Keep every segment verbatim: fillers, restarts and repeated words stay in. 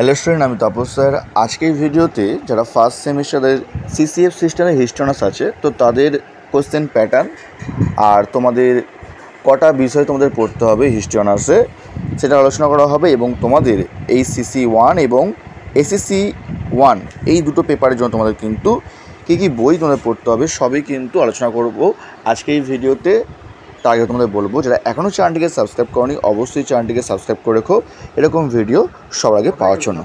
Hello student, আমি Tapas sir. আজকের ভিডিওতে যারা ফার্স্ট সেমিস্টারের সিসিএফ সিস্টেমে হিস্ট্রি অনার্স আছে, তো তাদের কোশ্চেন প্যাটার্ন আর তোমাদের কটা বিষয় তোমাদের পড়তে হবে হিস্ট্রি অনার্সে সেটা আলোচনা করা হবে, এবং তোমাদের এই সিসি ওয়ান এবং এসএসসি ওয়ান এই দুটো পেপারের জন্য তোমাদের কিন্তু কী কী বই তোমাদের পড়তে হবে সবই কিন্তু আলোচনা করব আজকে এই ভিডিওতে। তার আগে তোমাদের বলবো, যারা এখনও চ্যানেলটিকে সাবস্ক্রাইব করনি অবশ্যই চ্যানেলটিকে সাবস্ক্রাইব করে রেখো এরকম ভিডিও সবার আগে পাওয়ার জন্য।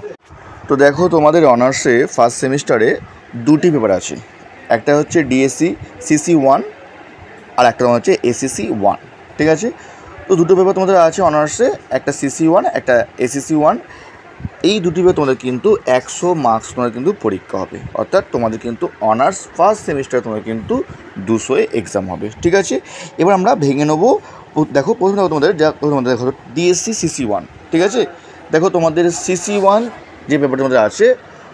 তো দেখো, তোমাদের অনার্সে ফার্স্ট সেমিস্টারে দুটি পেপার আছে, একটা হচ্ছে ডিএসসি সিসি ওয়ান আর একটা তোমার হচ্ছে এসএসসি ওয়ান, ঠিক আছে? তো দুটো পেপার তোমাদের আছে অনার্সে, একটা সিসি ওয়ান একটা এসএসসি ওয়ান। এই দুটি পেপার তোমাদের কিন্তু একশো মার্কস তোমার কিন্তু পরীক্ষা হবে, অর্থাৎ তোমাদের কিন্তু অনার্স ফার্স্ট সেমিস্টারে তোমার কিন্তু দুশোয় এক্সাম হবে, ঠিক আছে? এবার আমরা ভেঙে নেবো। দেখো প্রথমে দেখো তোমাদের তোমাদের দেখো ডিএসসি সিসি ওয়ান, ঠিক আছে? দেখো তোমাদের সিসি ওয়ান যে পেপারটা তোমাদের আছে,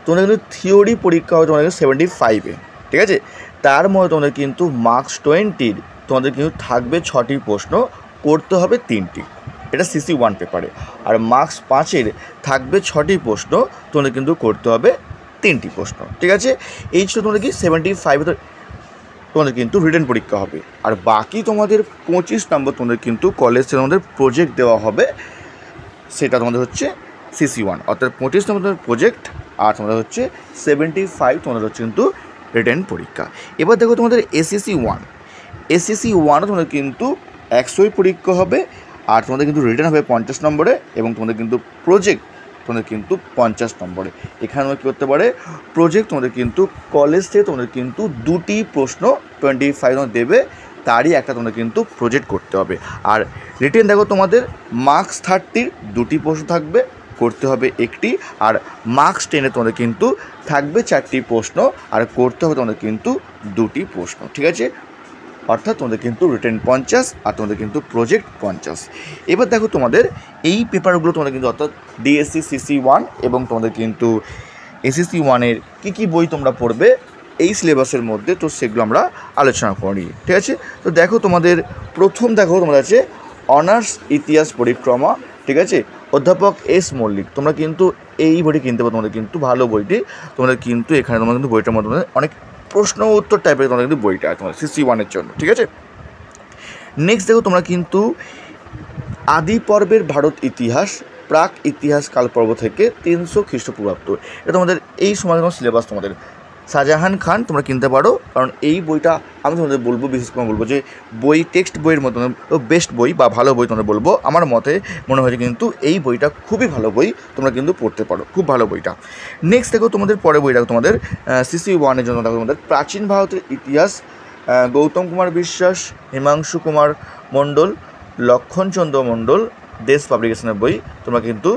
তোমাদের কিন্তু থিওরি পরীক্ষা হবে তোমাদের সেভেন্টি ফাইভে, ঠিক আছে? তার মধ্যে তোমাদের কিন্তু মার্কস টোয়েন্টির তোমাদের কিন্তু থাকবে ছটি প্রশ্ন, করতে হবে তিনটি, এটা সিসি ওয়ান পেপারে। আর মার্কস পাঁচের থাকবে ছটি প্রশ্ন, তোমাদের কিন্তু করতে হবে তিনটি প্রশ্ন, ঠিক আছে? এই ছিল তোমাদের কি সেভেন্টি ফাইভে তোমাদের কিন্তু রিটেন পরীক্ষা হবে। আর বাকি তোমাদের পঁচিশ নম্বর তোমাদের কিন্তু কলেজে তোমাদের প্রজেক্ট দেওয়া হবে, সেটা তোমাদের হচ্ছে সিসি ওয়ান, অর্থাৎ পঁচিশ নম্বর তোমাদের প্রজেক্ট আর তোমাদের হচ্ছে সেভেন্টি ফাইভ তোমাদের হচ্ছে কিন্তু রিটেন পরীক্ষা। এবার দেখো তোমাদের এসএসসি ওয়ান, এসএসসি ওয়ানও তোমাদের কিন্তু একশোই পরীক্ষা হবে, আর তোমাদের কিন্তু রিটার্ন হবে পঞ্চাশ নম্বরে, এবং তোমাদের কিন্তু প্রজেক্ট তোমাদের কিন্তু পঞ্চাশ নম্বরে। এখানে তোমরা কী করতে পারে, প্রজেক্ট তোমাদের কিন্তু কলেজ থেকে তোমাদের কিন্তু দুটি প্রশ্ন টোয়েন্টি ফাইভ দেবে, তারই একটা তোমাদের কিন্তু প্রজেক্ট করতে হবে। আর রিটার্ন দেখো তোমাদের মার্কস থার্টির দুটি প্রশ্ন থাকবে, করতে হবে একটি। আর মার্কস টেনে তোমাদের কিন্তু থাকবে চারটি প্রশ্ন, আর করতে হবে তোমাদের কিন্তু দুটি প্রশ্ন, ঠিক আছে? অর্থাৎ তোমাদের কিন্তু রিটেন পঞ্চাশ আর তোমাদের কিন্তু প্রজেক্ট পঞ্চাশ। এবার দেখো তোমাদের এই পেপারগুলো তোমাদের কিন্তু অর্থাৎ ডিএসসি সিসি ওয়ান এবং তোমাদের কিন্তু এসএসসি ওয়ানের কী কী বই তোমরা পড়বে এই সিলেবাসের মধ্যে, তো সেগুলো আমরা আলোচনা করি, ঠিক আছে? তো দেখো তোমাদের প্রথম দেখো তোমাদের আছে অনার্স ইতিহাস পরিক্রমা, ঠিক আছে? অধ্যাপক এস মল্লিক, তোমরা কিন্তু এই বইটি কিনতে পারো, তোমাদের কিন্তু ভালো বইটি, তোমাদের কিন্তু এখানে তোমরা কিন্তু বইটার মধ্যে অনেক প্রশ্ন উত্তর টাইপের তোমাদের কিন্তু বইটা তোমাদের সিসি ওয়ানের জন্য, ঠিক আছে? নেক্সট দেখো তোমরা কিন্তু আদি পর্বের ভারত ইতিহাস, প্রাক ইতিহাস কালপর্ব থেকে তিনশো খ্রিস্টপূর্বাব্দ, এটা তোমাদের এই সময় সিলেবাস তোমাদের শাহজাহান খান, তোমরা কিনতে পারো। কারণ এই বইটা আমি তোমাদের বলবো, বিশেষ করে বলবো যে বই টেক্সট বইয়ের মতো বেস্ট বই বা ভালো বই তোমাদের বলবো, আমার মতে মনে হয় কিন্তু এই বইটা খুবই ভালো বই, তোমরা কিন্তু পড়তে পারো, খুব ভালো বইটা। নেক্সট দেখো তোমাদের পরে বইটা তোমাদের সিসি ওয়ানের জন্য দেখো তোমাদের প্রাচীন ভারতের ইতিহাস, গৌতম কুমার বিশ্বাস, হিমাংশু কুমার মণ্ডল, লক্ষণচন্দ্র মণ্ডল, দেশ পাবলিকেশনের বই, তোমরা কিন্তু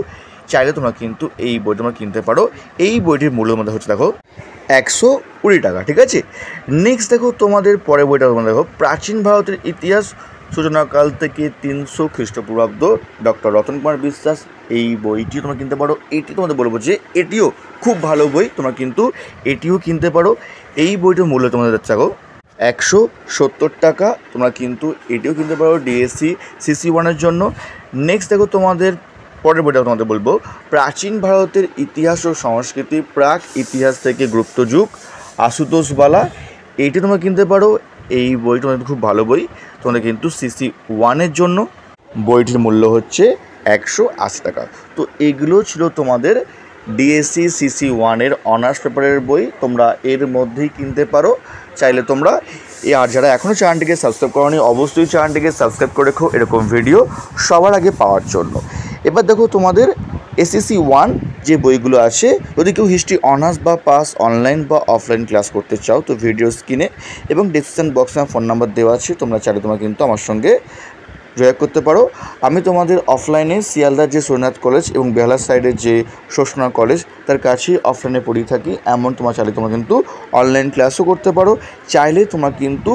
চাইলে তোমরা কিন্তু এই বই তোমরা কিনতে পারো। এই বইটির মূল্য মধ্যে হচ্ছে দেখো একশো কুড়ি টাকা, ঠিক আছে? নেক্সট দেখো তোমাদের পরের বইটা তোমরা দেখো প্রাচীন ভারতের ইতিহাস সূচনাকাল থেকে তিনশো খ্রিস্টপূর্বাব্দ, ডক্টর রতন কুমার বিশ্বাস, এই বইটি তোমরা কিনতে পারো। এটি তোমাদের বলবো যে এটিও খুব ভালো বই, তোমরা কিন্তু এটিও কিনতে পারো। এই বইটির মূল্য তোমাদের হচ্ছে দেখো একশো সত্তর টাকা, তোমরা কিন্তু এটিও কিনতে পারো ডিএসসি সিসি ওয়ানের জন্য। নেক্সট দেখো তোমাদের পরের বইটা তোমাদের বলবো প্রাচীন ভারতের ইতিহাস ও সংস্কৃতি, প্রাক ইতিহাস থেকে গুপ্ত যুগ, আশুতোষবালা, এইটি তোমরা কিনতে পারো। এই বই তোমাদের খুব ভালো বই, তোমাদের কিন্তু সিসি ওয়ানের জন্য বইটির মূল্য হচ্ছে একশো আশি টাকা। তো এগুলো ছিল তোমাদের ডিএসসি সিসি ওয়ানের অনার্স পেপারের বই, তোমরা এর মধ্যেই কিনতে পারো চাইলে তোমরা। আর যারা এখনও চ্যানেলটিকে সাবস্ক্রাইব করনি অবশ্যই চ্যানেলটিকে সাবস্ক্রাইব করে রেখো এরকম ভিডিও সবার আগে পাওয়ার জন্য। এবার দেখো তোমাদের এসএসসি ওয়ান যে বইগুলো আছে, যদি কেউ হিস্ট্রি অনার্স বা পাস অনলাইন বা অফলাইন ক্লাস করতে চাও, তো ভিডিও স্ক্রিনে এবং ডিসক্রিপশান বক্সে আমার ফোন নাম্বার দেওয়া আছে, তোমরা চাইলে তোমরা কিন্তু আমার সঙ্গে যোগাযোগ করতে পারো। আমি তোমাদের অফলাইনে শিয়ালদার যে সোমনাথ কলেজ এবং বেহালার সাইডের যে সোমনাথ কলেজ তার কাছেই অফলাইনে পড়িয়ে থাকি, এমন তোমার চাইলে তোমরা কিন্তু অনলাইন ক্লাসও করতে পারো, চাইলে তোমরা কিন্তু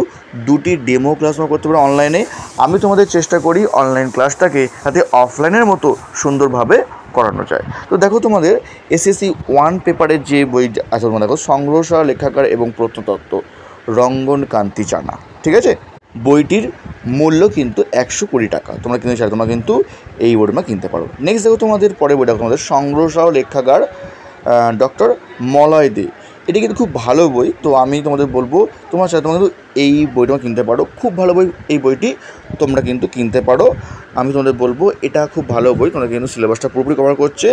দুটি ডেমো ক্লাস করতে পারো অনলাইনে। আমি তোমাদের চেষ্টা করি অনলাইন ক্লাসটাকে যাতে অফলাইনের মতো সুন্দরভাবে করানো যায়। তো দেখো তোমাদের এসএসসি ওয়ান পেপারের যে বই আছে তোমরা দেখো সংগ্রহশালা, লেখাকার এবং প্রত্নতত্ত্ব, রঙ্গনকান্তি জানা, ঠিক আছে? বইটির মূল্য কিন্তু একশো কুড়ি টাকা। তোমরা কিন্তু সেটা তোমরা কিন্তু এই বইটা কিনতে পারো। নেক্সট দেখো তোমাদের পরে বইটা তোমাদের সংগ্রহশালা লেখাগার ডক্টর মলয় দে, এটি কিন্তু খুব ভালো বই। তো আমি তোমাদের বলবো তোমার সাথে তোমরা কিন্তু এই বইটা কিনতে পারো, খুব ভালো বই। এই বইটি তোমরা কিন্তু কিনতে পারো, আমি তোমাদের বলবো এটা খুব ভালো বই। তোমরা কিন্তু সিলেবাসটা পুরোপুরি কভার করছে।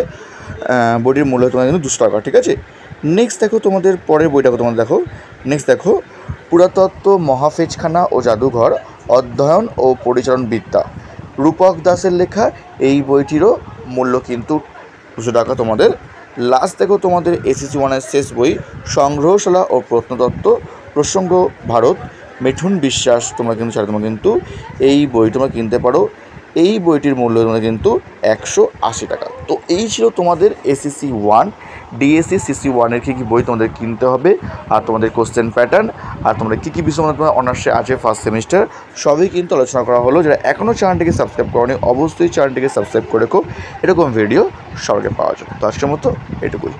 বইটির মূল্য তোমরা কিন্তু দুশো টাকা, ঠিক আছে। নেক্সট দেখো তোমাদের পরের বইটা তোমাদের দেখো, নেক্সট দেখো পুরাতত্ত্ব মহাফেজখানা ও জাদুঘর অধ্যয়ন ও পরিচালনবিদ্যা, রূপক দাসের লেখা। এই বইটিরও মূল্য কিন্তু দুশো টাকা তোমাদের। লাস্ট দেখো তোমাদের এসএসসি ওয়ানের শেষ বই সংগ্রহশালা ও প্রত্নতত্ত্ব প্রসঙ্গ ভারত, মিঠুন বিশ্বাস। তোমরা কিন্তু সেটা তোমরা কিন্তু এই বই তোমরা কিনতে পারো। এই বইটির মূল্য তোমরা কিন্তু একশো আশি টাকা। তো এই ছিল তোমাদের এসএসসি ওয়ান ডিএসসি সিসি ওয়ানের কী কী বই তোমাদের কিনতে হবে, আর তোমাদের কোশ্চেন প্যাটার্ন, আর তোমাদের কী কী বিষয় তোমার অনার্সে আছে ফার্স্ট সেমিস্টার, সবই কিন্তু আলোচনা করা হলো। যারা এখনও চ্যানেলটিকে সাবস্ক্রাইব করোনি অবশ্যই চ্যানেলটিকে সাবস্ক্রাইব করে রাখো, এরকম ভিডিও সবাইকে পাওয়ার জন্য। তো আজকের মতো এটুকুই।